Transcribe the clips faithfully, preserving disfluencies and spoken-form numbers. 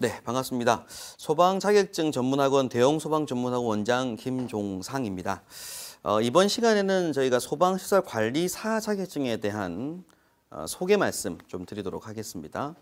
네, 반갑습니다. 소방자격증 전문학원 대형소방전문학원 원장 김종상입니다. 어, 이번 시간에는 저희가 소방시설관리사 자격증에 대한 어, 소개 말씀 좀 드리도록 하겠습니다.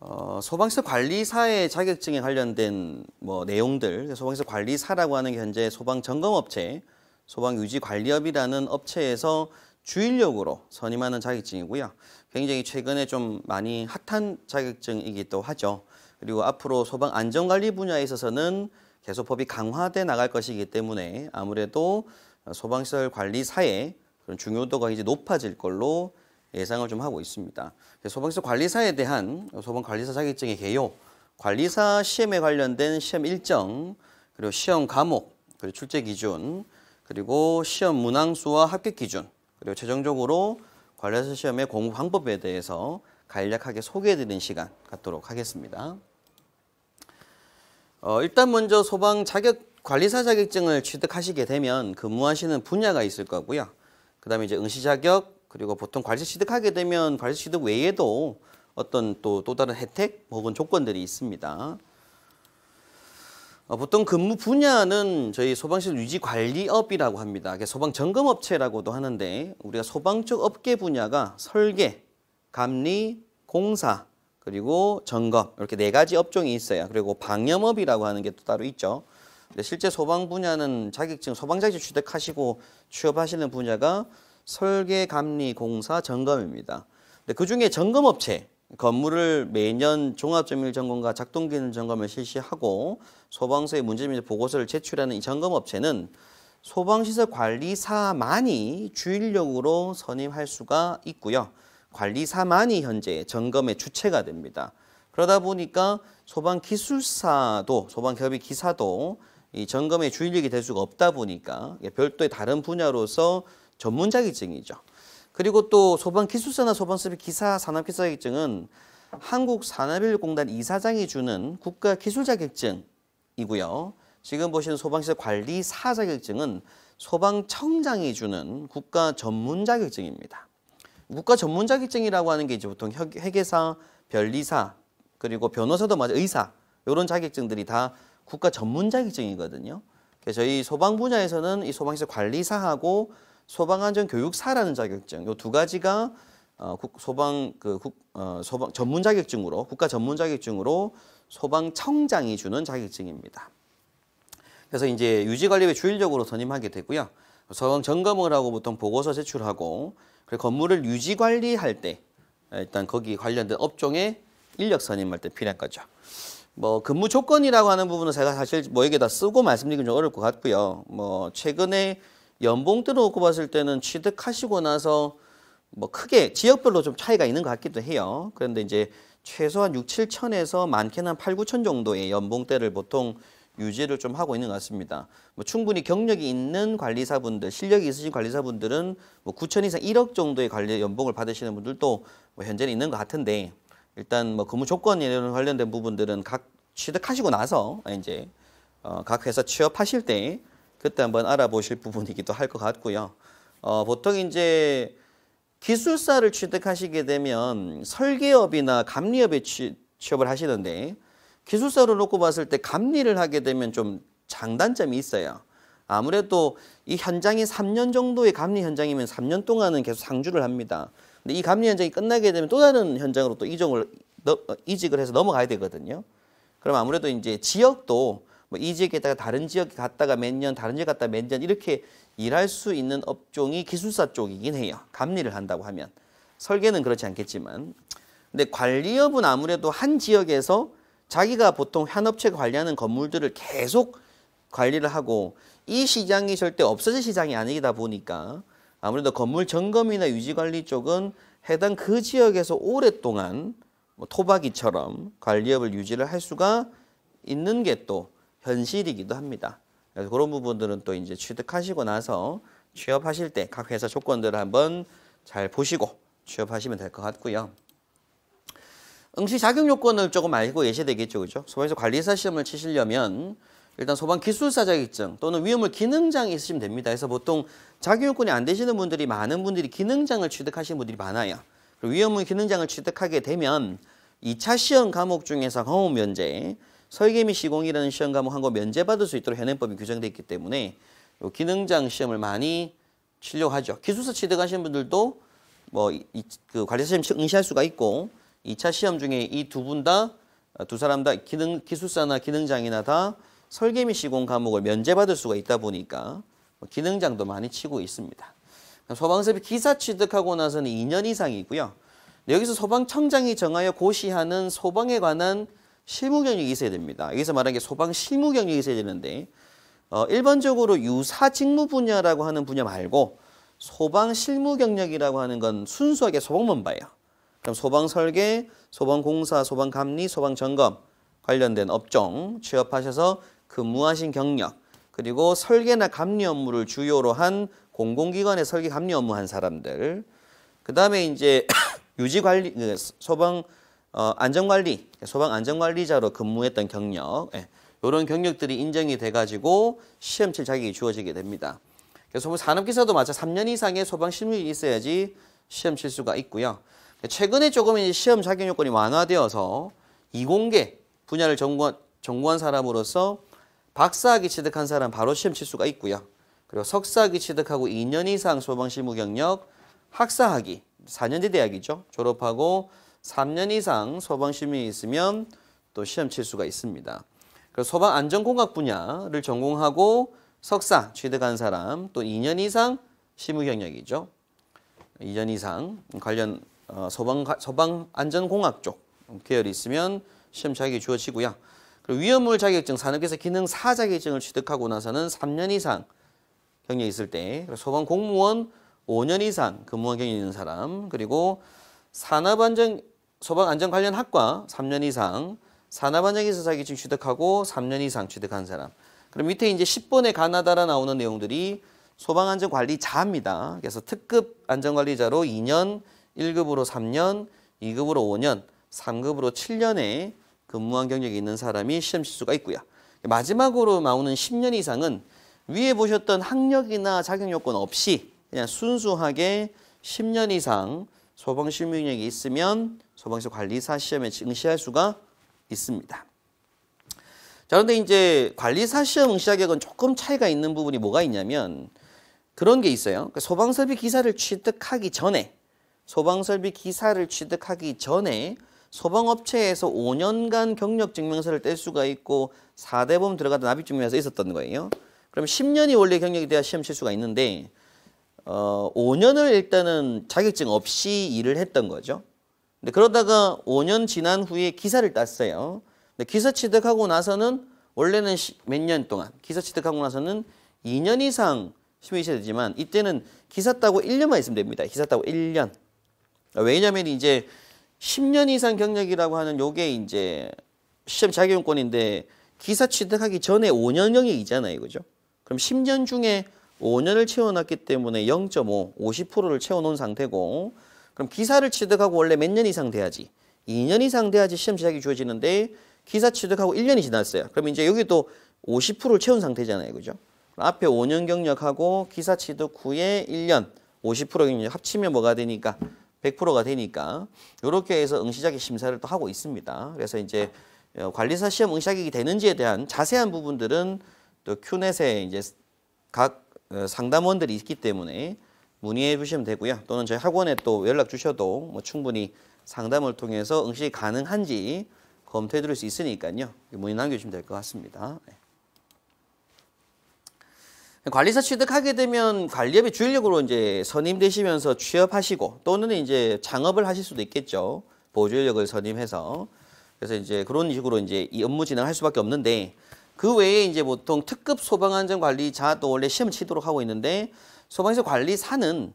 어, 소방시설관리사의 자격증에 관련된 뭐 내용들, 소방시설관리사라고 하는 게 현재 소방점검업체, 소방유지관리업이라는 업체에서 주일력으로 선임하는 자격증이고요. 굉장히 최근에 좀 많이 핫한 자격증이기도 하죠. 그리고 앞으로 소방안전관리 분야에 있어서는 계속법이 강화돼 나갈 것이기 때문에 아무래도 소방시설관리사의 그런 중요도가 이제 높아질 걸로 예상을 좀 하고 있습니다. 소방시설관리사에 대한 소방관리사 자격증의 개요, 관리사 시험에 관련된 시험 일정, 그리고 시험 과목, 그리고 출제 기준, 그리고 시험 문항수와 합격 기준, 그리고 최종적으로 관리사 시험의 공부 방법에 대해서 간략하게 소개해드리는 시간 갖도록 하겠습니다. 어, 일단 먼저 소방 자격 관리사 자격증을 취득하시게 되면 근무하시는 분야가 있을 거고요. 그 다음에 이제 응시 자격, 그리고 보통 관리사 취득하게 되면 관리사 취득 외에도 어떤 또, 또 다른 혜택 혹은 조건들이 있습니다. 어, 보통 근무 분야는 저희 소방시설 유지관리업이라고 합니다. 소방점검업체라고도 하는데 우리가 소방 쪽 업계 분야가 설계, 감리, 공사, 그리고 점검 이렇게 네 가지 업종이 있어요. 그리고 방염업이라고 하는 게 또 따로 있죠. 근데 실제 소방 분야는 자격증, 소방자격증 취득하시고 취업하시는 분야가 설계, 감리, 공사, 점검입니다. 근데 그중에 점검업체, 건물을 매년 종합점유율 점검과 작동기능 점검을 실시하고 소방서에 문제점 보고서를 제출하는 이 점검업체는 소방시설관리사만이 주인력으로 선임할 수가 있고요. 관리사만이 현재 점검의 주체가 됩니다. 그러다 보니까 소방기술사도, 소방협의기사도 이 점검의 주인력이 될 수가 없다 보니까 별도의 다른 분야로서 전문자격증이죠. 그리고 또 소방기술사나 소방서비기사, 산업기술자격증은 한국산업인력공단 이사장이 주는 국가기술자격증이고요. 지금 보시는 소방시설관리사 자격증은 소방청장이 주는 국가전문자격증입니다. 국가전문자격증이라고 하는 게 이제 보통 회계사, 변리사, 그리고 변호사도 맞아 의사 이런 자격증들이 다 국가전문자격증이거든요. 그래서 저희 소방 분야에서는 이 소방시설관리사하고 소방안전교육사라는 자격증, 이 두 가지가 어, 국, 소방, 그, 국, 어, 소방 전문 자격증으로, 국가 전문 자격증으로 소방청장이 주는 자격증입니다. 그래서 이제 유지관리부에 주일적으로 선임하게 되고요. 소방 점검을 하고 보통 보고서 제출하고, 그리고 건물을 유지관리할 때 일단 거기 관련된 업종에 인력 선임할 때 필요한 거죠. 뭐 근무 조건이라고 하는 부분은 제가 사실 뭐 이게 다 쓰고 말씀드리긴 좀 어려울 것 같고요. 뭐 최근에 연봉 들어놓고 봤을 때는 취득하시고 나서 뭐 크게 지역별로 좀 차이가 있는 것 같기도 해요. 그런데 이제 최소한 육, 칠천에서 많게는 한 팔, 구천 정도의 연봉대를 보통 유지를 좀 하고 있는 것 같습니다. 뭐 충분히 경력이 있는 관리사분들, 실력이 있으신 관리사분들은 뭐 구천 이상 일억 정도의 관리 연봉을 받으시는 분들도 뭐 현재는 있는 것 같은데, 일단 뭐 근무 조건이랑 관련된 부분들은 각 취득하시고 나서 이제 어 각 회사 취업하실 때 그때 한번 알아보실 부분이기도 할 것 같고요. 어, 보통 이제 기술사를 취득하시게 되면 설계업이나 감리업에 취, 취업을 하시는데, 기술사로 놓고 봤을 때 감리를 하게 되면 좀 장단점이 있어요. 아무래도 이 현장이 삼 년 정도의 감리 현장이면 삼 년 동안은 계속 상주를 합니다. 근데 이 감리 현장이 끝나게 되면 또 다른 현장으로 또 이종을, 이직을 해서 넘어가야 되거든요. 그럼 아무래도 이제 지역도 뭐 이 지역에 있다가 다른 지역에 갔다가 몇 년, 다른 지역 갔다가 몇 년 이렇게 일할 수 있는 업종이 기술사 쪽이긴 해요. 감리를 한다고 하면. 설계는 그렇지 않겠지만. 근데 관리업은 아무래도 한 지역에서 자기가 보통 한 업체가 관리하는 건물들을 계속 관리를 하고, 이 시장이 절대 없어질 시장이 아니다 보니까 아무래도 건물 점검이나 유지관리 쪽은 해당 그 지역에서 오랫동안 뭐 토박이처럼 관리업을 유지를 할 수가 있는 게 또 현실이기도 합니다. 그래서 그런 부분들은 또 이제 취득하시고 나서 취업하실 때 각 회사 조건들을 한번 잘 보시고 취업하시면 될 것 같고요. 응시 자격 요건을 조금 알고 예시되겠죠, 그죠? 소방시설 관리사 시험을 치시려면 일단 소방기술사 자격증 또는 위험물 기능장이 있으시면 됩니다. 그래서 보통 자격 요건이 안 되시는 분들이 많은 분들이 기능장을 취득하시는 분들이 많아요. 위험물 기능장을 취득하게 되면 이 차 시험 과목 중에서 과목 면제, 설계 및 시공이라는 시험 과목 한 거 면제받을 수 있도록 현행법이 규정되어 있기 때문에 요 기능장 시험을 많이 치려고 하죠. 기술서 취득하시는 분들도 뭐 그 관리사 시험 응시할 수가 있고 이 차 시험 중에 이 두 분 다 두 사람 다 기능, 기술사나 기능장이나 다 설계 및 시공 과목을 면제받을 수가 있다 보니까 기능장도 많이 치고 있습니다. 소방서비 기사 취득하고 나서는 이 년 이상이고요. 여기서 소방청장이 정하여 고시하는 소방에 관한 실무 경력이 있어야 됩니다. 여기서 말한 게 소방 실무 경력이 있어야 되는데 어, 일반적으로 유사 직무 분야라고 하는 분야 말고 소방 실무 경력이라고 하는 건 순수하게 소방만 봐요. 그럼 소방 설계, 소방 공사, 소방 감리, 소방 점검 관련된 업종 취업하셔서 근무하신 경력, 그리고 설계나 감리 업무를 주요로 한 공공기관의 설계 감리 업무 한 사람들, 그 다음에 이제 유지관리, 소방 어, 안전관리, 소방 안전관리자로 근무했던 경력, 예, 이런 경력들이 인정이 돼가지고 시험 칠 자격이 주어지게 됩니다. 그래서 산업기사도 마찬가지 삼 년 이상의 소방 실무이 있어야지 시험 칠 수가 있고요. 최근에 조금 이제 시험 자격 요건이 완화되어서 이공계 분야를 전공한, 전공한 사람으로서 박사학위 취득한 사람 바로 시험 칠 수가 있고요. 그리고 석사학위 취득하고 이 년 이상 소방 실무 경력, 학사학위, 사 년제 대학이죠. 졸업하고 삼 년 이상 소방 실무에 있으면 또 시험 칠 수가 있습니다. 그리고 소방 안전공학 분야를 전공하고 석사 취득한 사람 또 이 년 이상 실무 경력이죠. 이 년 이상 관련 어, 소방 소방 안전공학 쪽 계열이 있으면 시험 자격이 주어지고요. 그리고 위험물 자격증, 산업기사 기능사 자격증을 취득하고 나서는 삼 년 이상 경력이 있을 때, 소방 공무원 오 년 이상 근무한 경력이 있는 사람, 그리고 산업안전 소방 안전 관련 학과 삼 년 이상 산업안전기사 자격증 취득하고 삼 년 이상 취득한 사람. 그럼 밑에 이제 십 번에 가나다라 나오는 내용들이 소방안전관리자입니다. 그래서 특급 안전관리자로 이 년, 일 급으로 삼 년, 이 급으로 오 년, 삼 급으로 칠 년에 근무한 경력이 있는 사람이 시험 칠 수가 있고요. 마지막으로 나오는 십 년 이상은 위에 보셨던 학력이나 자격요건 없이 그냥 순수하게 십 년 이상 소방실무경력이 있으면 소방시설관리사 시험에 응시할 수가 있습니다. 자, 그런데 이제 관리사 시험 응시 자격은 조금 차이가 있는 부분이 뭐가 있냐면 그런 게 있어요. 소방설비 기사를 취득하기 전에 소방설비 기사를 취득하기 전에 소방업체에서 오 년간 경력증명서를 뗄 수가 있고 사 대 보험 들어가던 납입증명서 있었던 거예요. 그럼 십 년이 원래 경력이 돼야 시험 칠 수가 있는데 어, 오 년을 일단은 자격증 없이 일을 했던 거죠. 근데 그러다가 오 년 지난 후에 기사를 땄어요. 근데 기사 취득하고 나서는 원래는 몇 년 동안 기사 취득하고 나서는 이 년 이상 시험이 있어야 되지만 이때는 기사 따고 일 년만 있으면 됩니다. 기사 따고 일 년. 왜냐면 이제 십 년 이상 경력이라고 하는 요게 이제 시험 자격요건인데 기사 취득하기 전에 오 년 영역이잖아요. 그죠? 그럼 십 년 중에 오 년을 채워놨기 때문에 영 점 오, 오십 퍼센트를 채워놓은 상태고 그럼 기사를 취득하고 원래 몇 년 이상 돼야지? 이 년 이상 돼야지 시험 자격이 주어지는데 기사 취득하고 일 년이 지났어요. 그럼 이제 여기도 오십 퍼센트를 채운 상태잖아요. 그죠? 앞에 오 년 경력하고 기사 취득 후에 일 년, 오십 퍼센트 경력 합치면 뭐가 되니까? 백 퍼센트가 되니까 이렇게 해서 응시자격 심사를 또 하고 있습니다. 그래서 이제 관리사 시험 응시자격이 되는지에 대한 자세한 부분들은 또 큐넷에 이제 각 상담원들이 있기 때문에 문의해 주시면 되고요. 또는 저희 학원에 또 연락 주셔도 뭐 충분히 상담을 통해서 응시 가능한지 검토해 드릴 수 있으니까요. 문의 남겨주시면 될 것 같습니다. 관리사 취득하게 되면 관리업의 주인력으로 이제 선임되시면서 취업하시고 또는 이제 창업을 하실 수도 있겠죠. 보조인력을 선임해서. 그래서 이제 그런 식으로 이제 이 업무 진행할 수밖에 없는데 그 외에 이제 보통 특급 소방안전관리자도 원래 시험 치도록 하고 있는데 소방시설 관리사는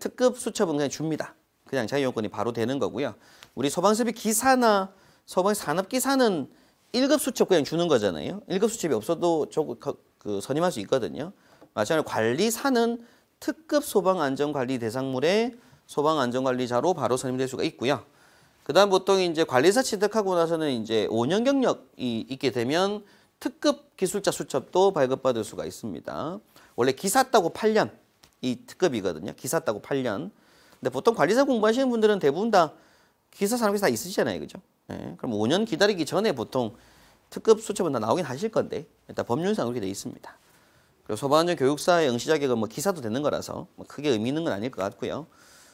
특급 수첩은 그냥 줍니다. 그냥 자격 요건이 바로 되는 거고요. 우리 소방설비 기사나 소방 산업기사는 일 급 수첩 그냥 주는 거잖아요. 일 급 수첩이 없어도 저거 그 선임할 수 있거든요. 마찬가지로 관리사는 특급 소방안전관리 대상물의 소방안전관리자로 바로 선임될 수가 있고요. 그 다음 보통 이제 관리사 취득하고 나서는 이제 오 년 경력이 있게 되면 특급 기술자 수첩도 발급받을 수가 있습니다. 원래 기사 따고 팔 년 이 특급이거든요. 기사 따고 팔 년. 근데 보통 관리사 공부하시는 분들은 대부분 다 기사 산업기사 있으시잖아요. 그죠? 예, 그럼 오 년 기다리기 전에 보통 특급 수첩은 다 나오긴 하실 건데 일단 법률상 그렇게 돼 있습니다. 그리고 소방안전 교육사의 응시 자격은 뭐 기사도 되는 거라서 뭐 크게 의미 있는 건 아닐 것 같고요.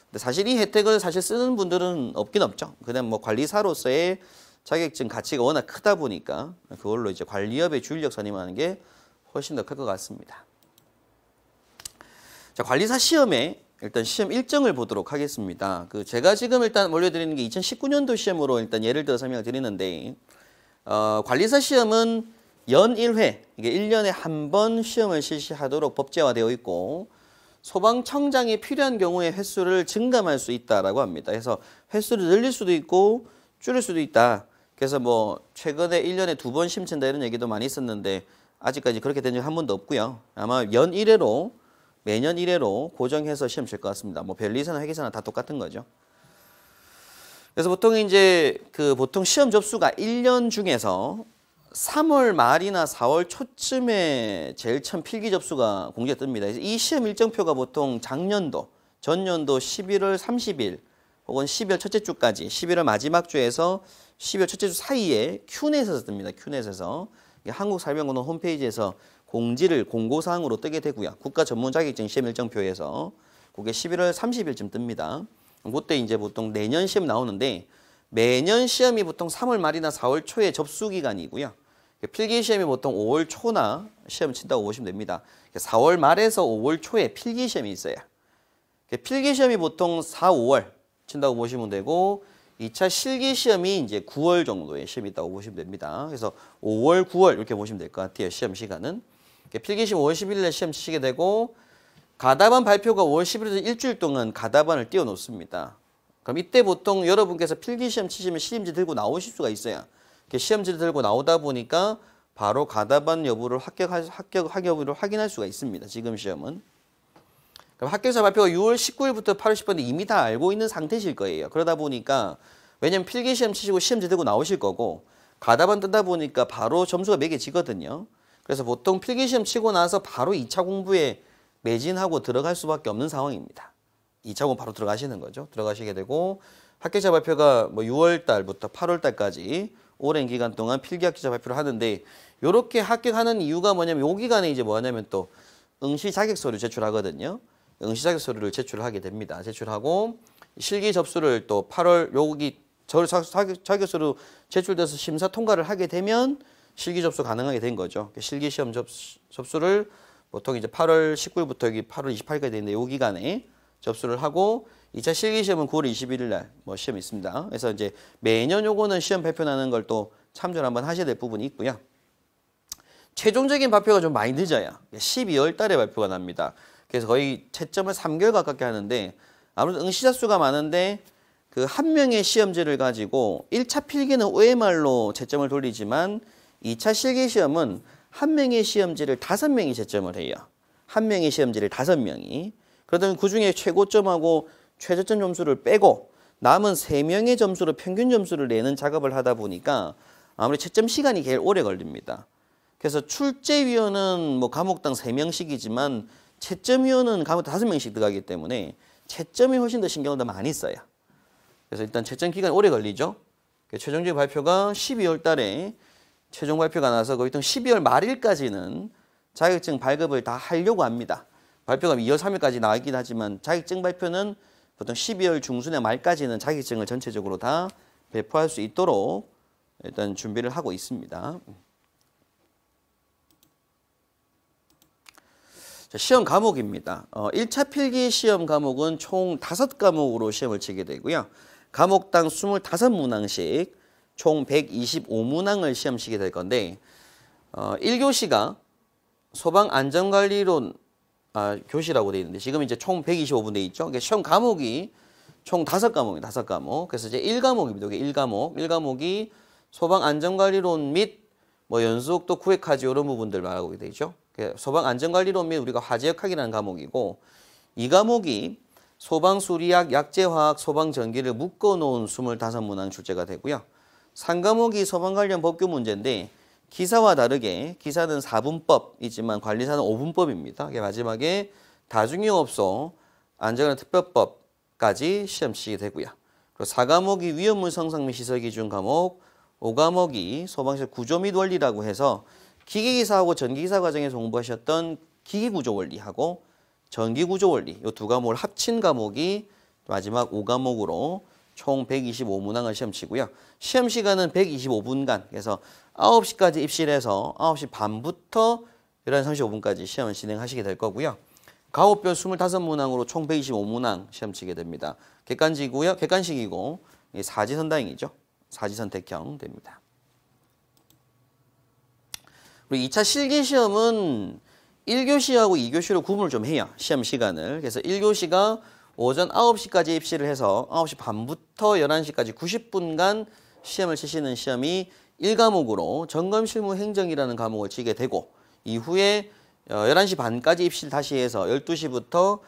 근데 사실 이 혜택을 사실 쓰는 분들은 없긴 없죠. 그냥 뭐 관리사로서의 자격증 가치가 워낙 크다 보니까 그걸로 이제 관리업에 주인력 선임하는 게 훨씬 더 클 것 같습니다. 자, 관리사 시험에 일단 시험 일정을 보도록 하겠습니다. 그 제가 지금 일단 올려드리는 게 이천십구 년도 시험으로 일단 예를 들어 설명을 드리는데, 어, 관리사 시험은 연 일 회, 이게 일 년에 한 번 시험을 실시하도록 법제화되어 있고, 소방청장이 필요한 경우에 횟수를 증감할 수 있다라고 합니다. 그래서 횟수를 늘릴 수도 있고 줄일 수도 있다. 그래서 뭐 최근에 일 년에 두 번 심친다 이런 얘기도 많이 있었는데 아직까지 그렇게 된 적 한 번도 없고요. 아마 연 일 회로, 매년 일 회로 고정해서 시험 칠 것 같습니다. 뭐 변리사나 회계사나 다 똑같은 거죠. 그래서 보통 이제 그 보통 시험 접수가 일 년 중에서 삼월 말이나 사월 초쯤에 제일 처음 필기 접수가 공지에 뜹니다. 이 시험 일정표가 보통 작년도, 전년도 십일월 삼십일 혹은 십이월 첫째 주까지, 십일월 마지막 주에서 십이월 첫째 주 사이에 큐넷에서 뜹니다. 큐넷에서 한국사회공헌 홈페이지에서 공지를 공고사항으로 뜨게 되고요. 국가전문자격증 시험 일정표에서 그게 십일월 삼십일쯤 뜹니다. 그때 이제 보통 내년 시험 나오는데, 매년 시험이 보통 삼월 말이나 사월 초에 접수기간이고요. 필기시험이 보통 오월 초나 시험 친다고 보시면 됩니다. 사월 말에서 오월 초에 필기시험이 있어요. 필기시험이 보통 사, 오월 친다고 보시면 되고, 이 차 실기시험이 이제 구월 정도에 시험이 있다고 보시면 됩니다. 그래서 오월, 구월 이렇게 보시면 될 것 같아요. 시험 시간은. 필기시험 오월 십일일에 시험 치시게 되고, 가답안 발표가 오월 십일일에서 일주일 동안 가답안을 띄워놓습니다. 그럼 이때 보통 여러분께서 필기시험 치시면 시험지 들고 나오실 수가 있어요. 시험지를 들고 나오다 보니까 바로 가답안 여부를 합격, 합격, 합격 여부를 확인할 수가 있습니다. 지금 시험은. 그럼 합격자 발표가 유월 십구일부터 팔월 십일인데 이미 다 알고 있는 상태실 거예요. 그러다 보니까, 왜냐면 필기시험 치시고 시험지 들고 나오실 거고, 가답안 뜨다 보니까 바로 점수가 매겨지거든요. 그래서 보통 필기시험 치고 나서 바로 이 차 공부에 매진하고 들어갈 수밖에 없는 상황입니다. 이 차 공부 바로 들어가시는 거죠. 들어가시게 되고, 합격자 발표가 뭐 유월 달부터 팔월 달까지 오랜 기간 동안 필기 합격자 발표를 하는데, 요렇게 합격하는 이유가 뭐냐면, 요 기간에 이제 뭐냐면 또 응시 자격서를 제출하거든요. 응시 자격서를 제출하게 됩니다. 제출하고 실기 접수를 또 팔월 요기 자격서로 제출돼서 심사 통과를 하게 되면 실기 접수 가능하게 된 거죠. 실기 시험 접수, 접수를 보통 이제 팔월 십구일부터 여기 팔월 이십팔일까지 되는데, 요 기간에 접수를 하고, 이 차 실기시험은 구월 이십일일 날 뭐 시험이 있습니다. 그래서 이제 매년 요거는 시험 발표나는 걸 또 참조를 한번 하셔야 될 부분이 있고요. 최종적인 발표가 좀 많이 늦어요. 십이월 달에 발표가 납니다. 그래서 거의 채점을 삼 개월 가깝게 하는데, 아무래도 응시자 수가 많은데 그 한 명의 시험지를 가지고 일 차 필기는 오해말로 채점을 돌리지만, 이 차 실기시험은 한 명의 시험지를 다섯 명이 채점을 해요. 한 명의 시험지를 다섯 명이. 그러면 그 중에 최고점하고 최저점 점수를 빼고 남은 세 명의 점수로 평균 점수를 내는 작업을 하다 보니까 아무래도 채점 시간이 제일 오래 걸립니다. 그래서 출제위원은 뭐 과목당 세 명씩이지만 채점위원은 과목당 다섯 명씩 들어가기 때문에 채점이 훨씬 더 신경을 더 많이 써요. 그래서 일단 채점 기간이 오래 걸리죠. 최종적인 발표가 십이월 달에 최종 발표가 나서 거의 십이월 말일까지는 자격증 발급을 다 하려고 합니다. 발표가 이월 삼일까지 나왔긴 하지만 자격증 발표는 보통 십이월 중순에 말까지는 자격증을 전체적으로 다 배포할 수 있도록 일단 준비를 하고 있습니다. 자, 시험 과목입니다. 어, 일 차 필기 시험 과목은 총 다섯 과목으로 시험을 치게 되고요. 과목당 이십오 문항씩 총 백이십오 문항을 시험 치게 될 건데, 어, 일 교시가 소방안전관리론 아, 교시라고 되어 있는데, 지금 이제 총 백이십오 분 되어 있죠. 그러니까 시험 과목이 총 다섯 과목이에요. 다섯 과목. 그래서 이제 일 과목입니다. 이게 일 과목. 일 과목이 소방안전관리론 및 뭐 연속도 구획하지 이런 부분들 말하고 되죠. 소방안전관리론 및 우리가 화재역학이라는 과목이고, 이 과목이 소방수리학, 약재화학, 소방전기를 묶어놓은 이십오 문항 출제가 되고요. 삼 과목이 소방 관련 법규 문제인데, 기사와 다르게 기사는 사 분법이지만 관리사는 오 분법입니다. 마지막에 다중이용업소 안전관리특별법까지 시험치게 되고요. 사 과목이 위험물 성상 및 시설 기준 과목, 오 과목이 소방시설 구조 및 원리라고 해서 기기기사하고 전기기사 과정에서 공부하셨던 기기구조 원리하고 전기구조 원리 이 두 과목을 합친 과목이 마지막 오 과목으로 총 백이십오 문항을 시험 치고요. 시험 시간은 백이십오 분간, 그래서 아홉 시까지 입실해서 아홉 시 반부터 열한 시 삼십오 분까지 시험을 진행하시게 될 거고요. 가오별 이십오 문항으로 총 백이십오 문항 시험 치게 됩니다. 객관지고요. 객관식이고 사지선다형이죠. 사지선택형 됩니다. 그리고 이 차 실기시험은 일 교시하고 이 교시로 구분을 좀 해요. 시험 시간을. 그래서 일 교시가 오전 아홉 시까지 입시를 해서 아홉 시 반부터 열한 시까지 구십 분간 시험을 치시는 시험이 일 과목으로 점검실무행정이라는 과목을 치게 되고, 이후에 열한 시 반까지 입시를 다시 해서 열두 시부터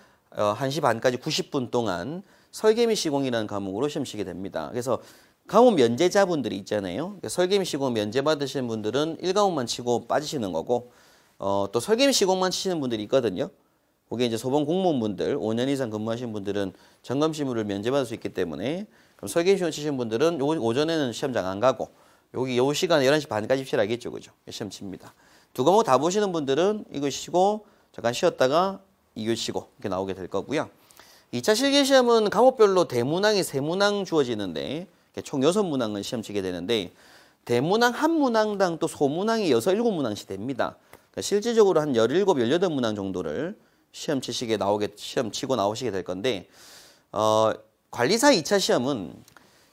한 시 반까지 구십 분 동안 설계 및 시공이라는 과목으로 시험 치게 됩니다. 그래서 과목 면제자분들이 있잖아요. 설계 및 시공 면제받으시는 분들은 일 과목만 치고 빠지시는 거고, 어, 또 설계 및 시공만 치시는 분들이 있거든요. 그게 이제 소방 공무원분들, 오 년 이상 근무하신 분들은 점검실무를 면제받을 수 있기 때문에, 그럼 설계 및 시공 치신 분들은 요, 오전에는 시험장 안 가고 여기 요 시간 열한 시 반까지 입시를 하겠죠. 그죠? 시험 칩니다. 두 과목 다 보시는 분들은 이거 쉬고 잠깐 쉬었다가 이 교시 쉬고 이렇게 나오게 될 거고요. 이 차 실기시험은 과목별로 대문항이 세 문항 주어지는데 총 여섯 문항을 시험 치게 되는데, 대문항 한 문항당 또 소문항이 여섯, 일곱 문항씩 됩니다. 그러니까 실질적으로 한 열일곱, 열여덟 문항 정도를 시험 치시게 나오게, 시험 치고 나오시게 될 건데, 어, 관리사 이 차 시험은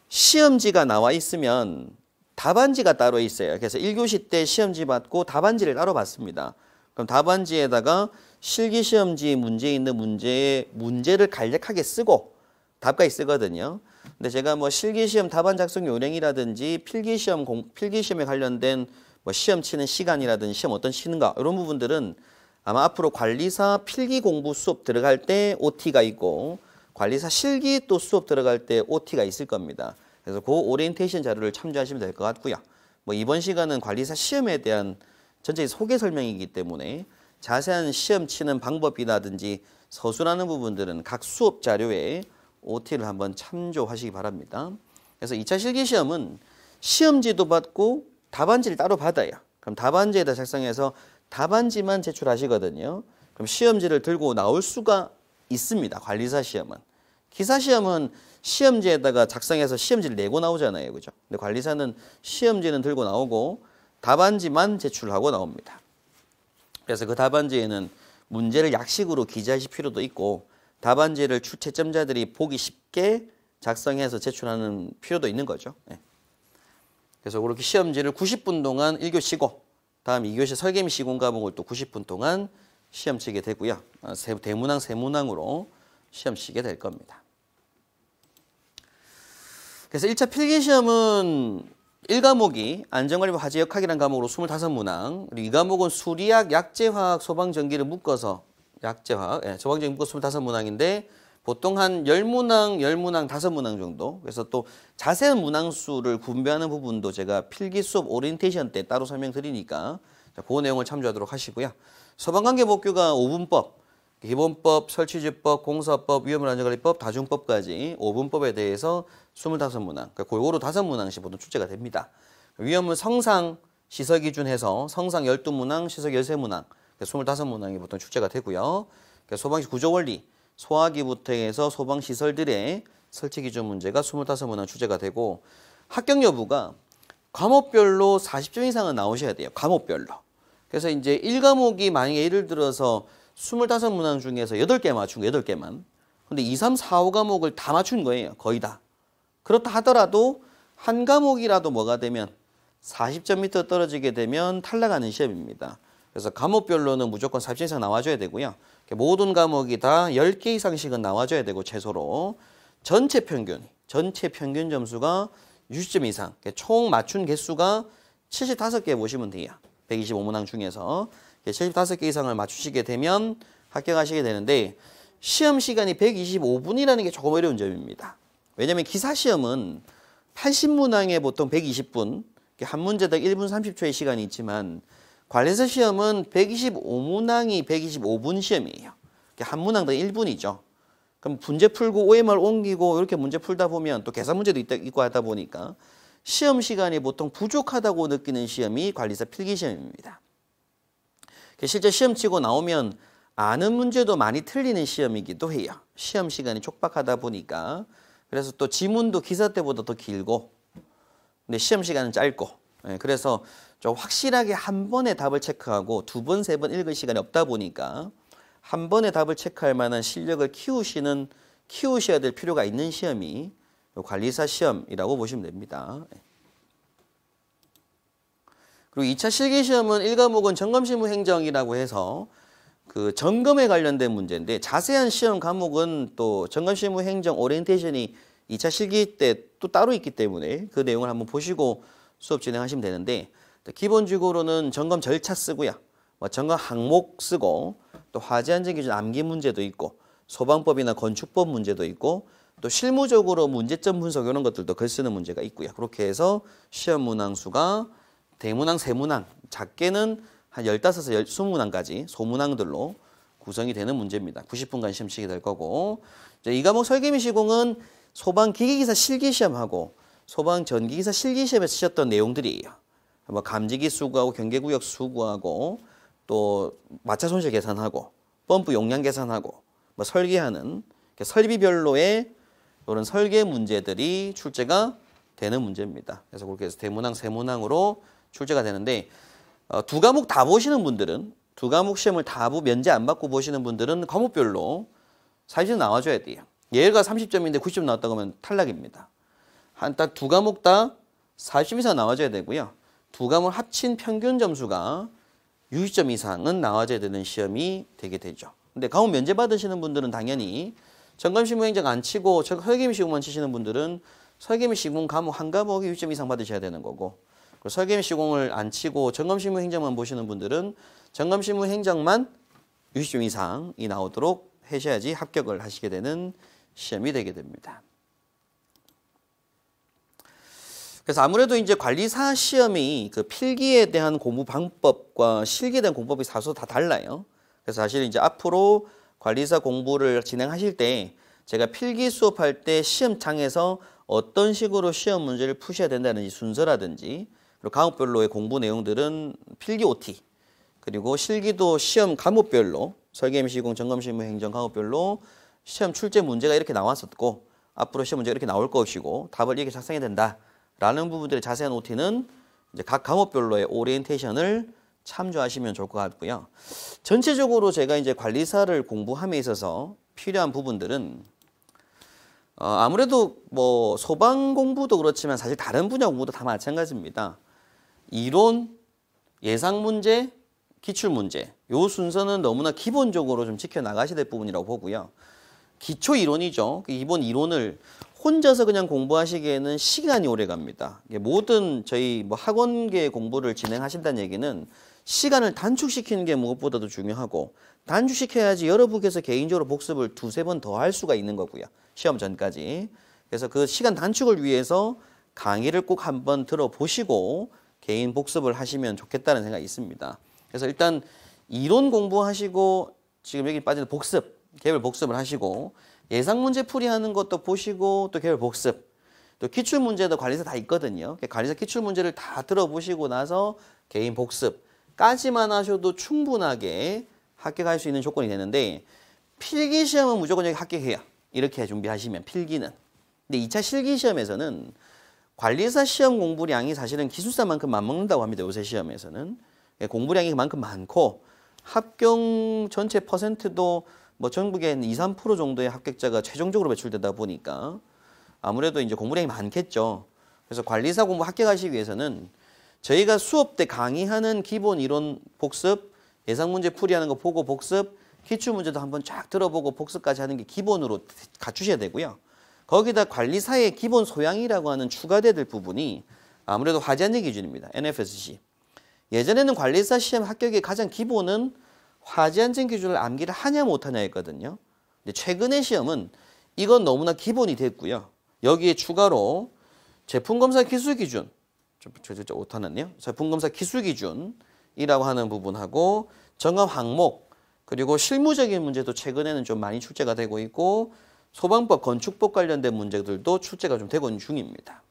시험지가 나와 있으면 답안지가 따로 있어요. 그래서 일 교시 때 시험지 받고 답안지를 따로 받습니다. 그럼 답안지에다가 실기시험지에 문제 있는 문제, 문제를 간략하게 쓰고 답까지 쓰거든요. 근데 제가 뭐 실기시험 답안 작성 요령이라든지 필기시험 공, 필기시험에 관련된 뭐 시험 치는 시간이라든지 시험 어떤 치는가 이런 부분들은 아마 앞으로 관리사 필기 공부 수업 들어갈 때 오티가 있고 관리사 실기 또 수업 들어갈 때 오티가 있을 겁니다. 그래서 그 오리엔테이션 자료를 참조하시면 될 것 같고요. 뭐 이번 시간은 관리사 시험에 대한 전체 소개 설명이기 때문에 자세한 시험 치는 방법이라든지 서술하는 부분들은 각 수업 자료에 오티를 한번 참조하시기 바랍니다. 그래서 이 차 실기시험은 시험지도 받고 답안지를 따로 받아요. 그럼 답안지에다 작성해서 답안지만 제출하시거든요. 그럼 시험지를 들고 나올 수가 있습니다. 관리사 시험은. 기사 시험은 시험지에다가 작성해서 시험지를 내고 나오잖아요. 그죠? 근데 관리사는 시험지는 들고 나오고 답안지만 제출하고 나옵니다. 그래서 그 답안지에는 문제를 약식으로 기재하실 필요도 있고, 답안지를 출제점자들이 보기 쉽게 작성해서 제출하는 필요도 있는 거죠. 네. 그래서 그렇게 시험지를 구십 분 동안 일 교시 쉬고 다음 이 교시 설계 및 시공 과목을 또 구십 분 동안 시험 치게 되고요. 대문항, 세문항으로 시험 치게 될 겁니다. 그래서 일 차 필기시험은 일 과목이 안전관리부 화재역학이라는 과목으로 이십오 문항, 그리고 이 과목은 수리학, 약재화학, 소방전기를 묶어서 약재화학, 예, 소방전기 묶어서 이십오 문항인데 보통 한 십 문항, 십 문항, 오 문항 정도. 그래서 또 자세한 문항수를 분배하는 부분도 제가 필기 수업 오리엔테이션 때 따로 설명드리니까 그 내용을 참조하도록 하시고요. 소방관계법규가 오 분법, 기본법, 설치주법, 공사법, 위험물 안전관리법, 다중법까지 오 분법에 대해서 이십오 문항, 그러니까 골고루 오 문항씩 보통 출제가 됩니다. 위험물 성상 시설 기준해서 성상 십이 문항, 시설 십삼 문항, 그러니까 이십오 문항이 보통 출제가 되고요. 그러니까 소방시 구조원리, 소화기부터 해서 소방시설들의 설치 기준 문제가 이십오 문항 출제가 되고, 합격 여부가 과목별로 사십 점 이상은 나오셔야 돼요. 과목별로. 그래서 이제 일 과목이 만약에 예를 들어서 이십오 문항 중에서 여덟 개 맞춘 거, 여덟 개만. 근데 이, 삼, 사, 오 과목을 다 맞춘 거예요. 거의 다. 그렇다 하더라도 한 과목이라도 뭐가 되면 사십 점 밑으로 떨어지게 되면 탈락하는 시험입니다. 그래서 과목별로는 무조건 사십 점 이상 나와줘야 되고요. 모든 과목이 다 열 개 이상씩은 나와줘야 되고 최소로. 전체 평균, 전체 평균 점수가 육십 점 이상. 총 맞춘 개수가 칠십오 개 보시면 돼요. 백이십오 문항 중에서. 칠십오 개 이상을 맞추시게 되면 합격하시게 되는데, 시험 시간이 백이십오 분이라는 게 조금 어려운 점입니다. 왜냐하면 기사 시험은 팔십 문항에 보통 백이십 분, 한 문제당 일 분 삼십 초의 시간이 있지만 관리사 시험은 백이십오 문항이 백이십오 분 시험이에요. 한 문항당 일 분이죠. 그럼 문제 풀고 오엠알 옮기고 이렇게 문제 풀다 보면 또 계산 문제도 있다, 있고 하다 보니까 시험 시간이 보통 부족하다고 느끼는 시험이 관리사 필기 시험입니다. 실제 시험 치고 나오면 아는 문제도 많이 틀리는 시험이기도 해요. 시험 시간이 촉박하다 보니까. 그래서 또 지문도 기사 때보다 더 길고, 근데 시험 시간은 짧고, 그래서 좀 확실하게 한 번에 답을 체크하고 두 번, 세 번 읽을 시간이 없다 보니까 한 번에 답을 체크할 만한 실력을 키우시는, 키우셔야 될 필요가 있는 시험이 관리사 시험이라고 보시면 됩니다. 그리고 이 차 실기시험은 일 과목은 점검실무행정이라고 해서 그 점검에 관련된 문제인데, 자세한 시험 과목은 또 점검실무행정 오리엔테이션이 이 차 실기 때 또 따로 있기 때문에 그 내용을 한번 보시고 수업 진행하시면 되는데, 기본적으로는 점검 절차 쓰고요, 뭐 점검 항목 쓰고, 또 화재 안전 기준 암기 문제도 있고, 소방법이나 건축법 문제도 있고, 또 실무적으로 문제점 분석 이런 것들도 글 쓰는 문제가 있고요. 그렇게 해서 시험 문항 수가 대문항, 세문항, 작게는 한 열다섯에서 이십 문항까지 소문항들로 구성이 되는 문제입니다. 구십 분간 시험치게 될 거고, 이제 이 과목 설계 및 시공은 소방기기기사 실기시험하고 소방전기기사 실기시험에서 쓰셨던 내용들이에요. 뭐 감지기 수구하고 경계구역 수구하고, 또 마찰 손실 계산하고, 펌프 용량 계산하고, 뭐 설계하는 설비별로의 이런 설계 문제들이 출제가 되는 문제입니다. 그래서 그렇게 해서 대문항, 세문항으로 출제가 되는데, 어, 두 과목 다 보시는 분들은, 두 과목 시험을 다 면제 안 받고 보시는 분들은 과목별로 사십 점 나와줘야 돼요. 예가 삼십 점인데 구십 점 나왔다고 하면 탈락입니다. 한 딱 두 과목 다 사십 점 이상 나와줘야 되고요. 두 과목 합친 평균 점수가 육십 점 이상은 나와줘야 되는 시험이 되게 되죠. 근데 과목 면제 받으시는 분들은 당연히 점검실무행정 안 치고 설계 및 시공만 치시는 분들은 설계 및 시공 과목 한 과목에 육십 점 이상 받으셔야 되는 거고, 설계 및 시공을 안 치고 점검실무행정만 보시는 분들은 점검실무행정만 육십 점 이상이 나오도록 하셔야지 합격을 하시게 되는 시험이 되게 됩니다. 그래서 아무래도 이제 관리사 시험이 그 필기에 대한 공부 방법과 실기에 대한 공부법이 사소 다 달라요. 그래서 사실 이제 앞으로 관리사 공부를 진행하실 때 제가 필기 수업할 때 시험장에서 어떤 식으로 시험 문제를 푸셔야 된다는지 순서라든지, 그리고 과목별로의 공부 내용들은 필기 오티, 그리고 실기도 시험 과목별로 설계 및 시공, 점검 실무 행정 과목별로 시험 출제 문제가 이렇게 나왔었고, 앞으로 시험 문제가 이렇게 나올 것이고 답을 이렇게 작성해야 된다라는 부분들의 자세한 오티는 이제 각 과목별로의 오리엔테이션을 참조하시면 좋을 것 같고요. 전체적으로 제가 이제 관리사를 공부함에 있어서 필요한 부분들은, 어, 아무래도 뭐 소방 공부도 그렇지만 사실 다른 분야 공부도 다 마찬가지입니다. 이론, 예상 문제, 기출 문제, 요 순서는 너무나 기본적으로 좀 지켜나가셔야 될 부분이라고 보고요. 기초 이론이죠. 기본 이론을 혼자서 그냥 공부하시기에는 시간이 오래 갑니다. 모든 저희 뭐 학원계 공부를 진행하신다는 얘기는 시간을 단축시키는 게 무엇보다도 중요하고, 단축시켜야지 여러분께서 개인적으로 복습을 두세 번 더 할 수가 있는 거고요, 시험 전까지. 그래서 그 시간 단축을 위해서 강의를 꼭 한번 들어보시고 개인 복습을 하시면 좋겠다는 생각이 있습니다. 그래서 일단 이론 공부하시고, 지금 여기 빠진 복습, 개별 복습을 하시고, 예상 문제 풀이하는 것도 보시고, 또 개별 복습, 또 기출 문제도 관리사 다 있거든요. 관리사 기출 문제를 다 들어보시고 나서 개인 복습까지만 하셔도 충분하게 합격할 수 있는 조건이 되는데, 필기 시험은 무조건 여기 합격해요. 이렇게 준비하시면 필기는. 근데 이 차 실기 시험에서는 관리사 시험 공부량이 사실은 기술사만큼 맞먹는다고 합니다. 요새 시험에서는 공부량이 그만큼 많고, 합격 전체 퍼센트도 뭐 전국에 이, 삼 퍼센트 정도의 합격자가 최종적으로 배출되다 보니까 아무래도 이제 공부량이 많겠죠. 그래서 관리사 공부 합격하시기 위해서는 저희가 수업 때 강의하는 기본 이론 복습, 예상 문제 풀이하는 거 보고 복습, 기출 문제도 한번 쫙 들어보고 복습까지 하는 게 기본으로 갖추셔야 되고요. 거기다 관리사의 기본 소양이라고 하는 추가돼야 될 부분이 아무래도 화재 안전 기준입니다. 엔 에프 에스 씨. 예전에는 관리사 시험 합격의 가장 기본은 화재 안전 기준을 암기를 하냐 못하냐 했거든요. 근데 최근의 시험은 이건 너무나 기본이 됐고요. 여기에 추가로 제품검사 기술 기준, 저, 저, 저, 저 오타났네요. 제품검사 기술 기준이라고 하는 부분하고, 점검 항목, 그리고 실무적인 문제도 최근에는 좀 많이 출제가 되고 있고, 소방법, 건축법 관련된 문제들도 출제가 좀 되고 있는 중입니다.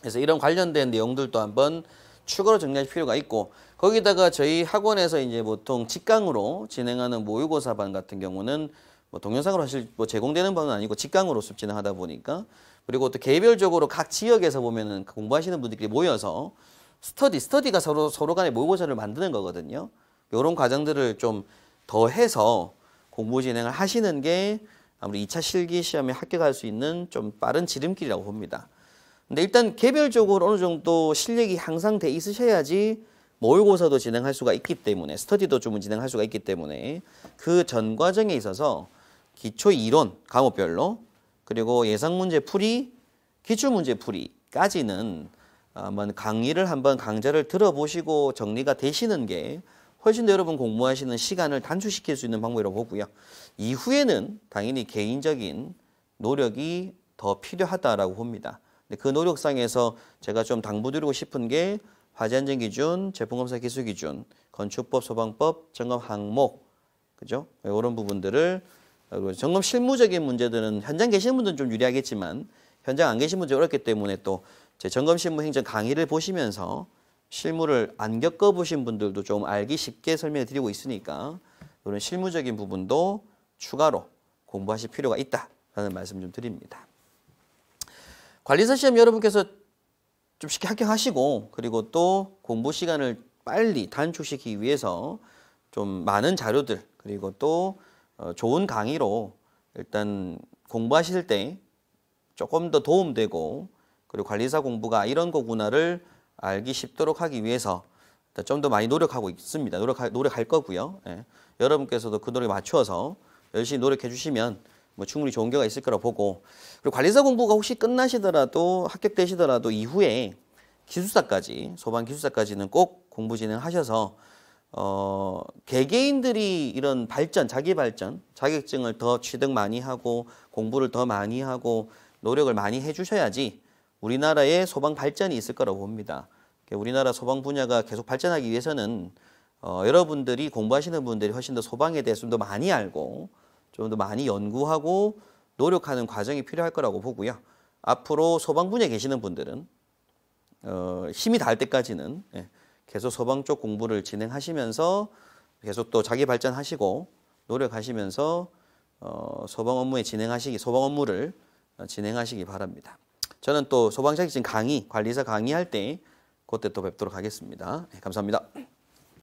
그래서 이런 관련된 내용들도 한번 추가로 정리할 필요가 있고, 거기다가 저희 학원에서 이제 보통 직강으로 진행하는 모의고사반 같은 경우는 뭐 동영상으로 사실 뭐 제공되는 방은 아니고 직강으로 수업 진행하다 보니까, 그리고 또 개별적으로 각 지역에서 보면은 공부하시는 분들끼리 모여서 스터디, 스터디가 서로 서로 간의 모의고사를 만드는 거거든요. 이런 과정들을 좀 더해서 공부 진행을 하시는 게 아무리 이 차 실기 시험에 합격할 수 있는 좀 빠른 지름길이라고 봅니다. 근데 일단 개별적으로 어느 정도 실력이 향상 돼 있으셔야지 모의고사도 진행할 수가 있기 때문에, 스터디도 좀 진행할 수가 있기 때문에, 그 전 과정에 있어서 기초 이론 과목별로, 그리고 예상 문제 풀이, 기출 문제 풀이까지는 한번 강의를 한번 강좌를 들어보시고 정리가 되시는 게 훨씬 더 여러분 공부하시는 시간을 단축시킬 수 있는 방법이라고 보고요. 이후에는 당연히 개인적인 노력이 더 필요하다라고 봅니다. 근데 그 노력상에서 제가 좀 당부드리고 싶은 게 화재 안전 기준, 제품 검사 기술 기준, 건축법, 소방법, 점검 항목, 그죠? 이런 부분들을, 점검 실무적인 문제들은 현장 계시는 분들은 좀 유리하겠지만 현장 안 계신 분들이 어렵기 때문에 또 제 점검 실무 행정 강의를 보시면서 실무를 안 겪어보신 분들도 좀 알기 쉽게 설명해 드리고 있으니까 이런 실무적인 부분도 추가로 공부하실 필요가 있다라는 말씀 좀 드립니다. 관리사 시험 여러분께서 좀 쉽게 합격하시고, 그리고 또 공부 시간을 빨리 단축시키기 위해서 좀 많은 자료들, 그리고 또 좋은 강의로 일단 공부하실 때 조금 더 도움되고, 그리고 관리사 공부가 이런 거구나를 알기 쉽도록 하기 위해서 좀 더 많이 노력하고 있습니다. 노력할, 노력할 거고요. 예. 여러분께서도 그 노력에 맞추어서 열심히 노력해 주시면 뭐 충분히 좋은 결과가 있을 거라고 보고, 그리고 관리사 공부가 혹시 끝나시더라도, 합격되시더라도 이후에 기술사까지, 소방기술사까지는 꼭 공부 진행하셔서 어, 개개인들이 이런 발전, 자기 발전, 자격증을 더 취득 많이 하고 공부를 더 많이 하고 노력을 많이 해주셔야지 우리나라의 소방 발전이 있을 거라고 봅니다. 우리나라 소방 분야가 계속 발전하기 위해서는 어, 여러분들이 공부하시는 분들이 훨씬 더 소방에 대해서 좀 더 많이 알고 좀 더 많이 연구하고 노력하는 과정이 필요할 거라고 보고요. 앞으로 소방 분야에 계시는 분들은 어, 힘이 닿을 때까지는 예, 계속 소방 쪽 공부를 진행하시면서 계속 또 자기 발전하시고 노력하시면서 어, 소방 업무에 진행하시기 소방 업무를 진행하시기 바랍니다. 저는 또 소방자격증 강의, 관리사 강의할 때 그때 또 뵙도록 하겠습니다. 네, 감사합니다.